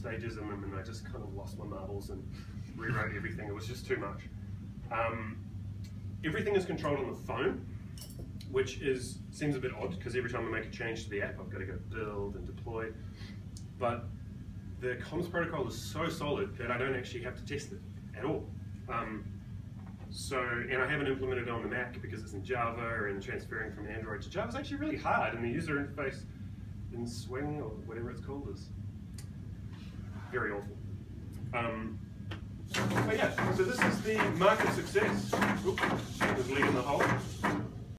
stages in them, and I just kind of lost my marbles and rewrote everything. It was just too much. Everything is controlled on the phone, which seems a bit odd, because every time I make a change to the app, I've got to go build and deploy. But the comms protocol is so solid that I don't actually have to test it at all. And I haven't implemented it on the Mac because it's in Java, and transferring from Android to Java is actually really hard, and the user interface in Swing, or whatever it's called, is very awful. But yeah, so this is the market success. Oops, I was leaving the hole.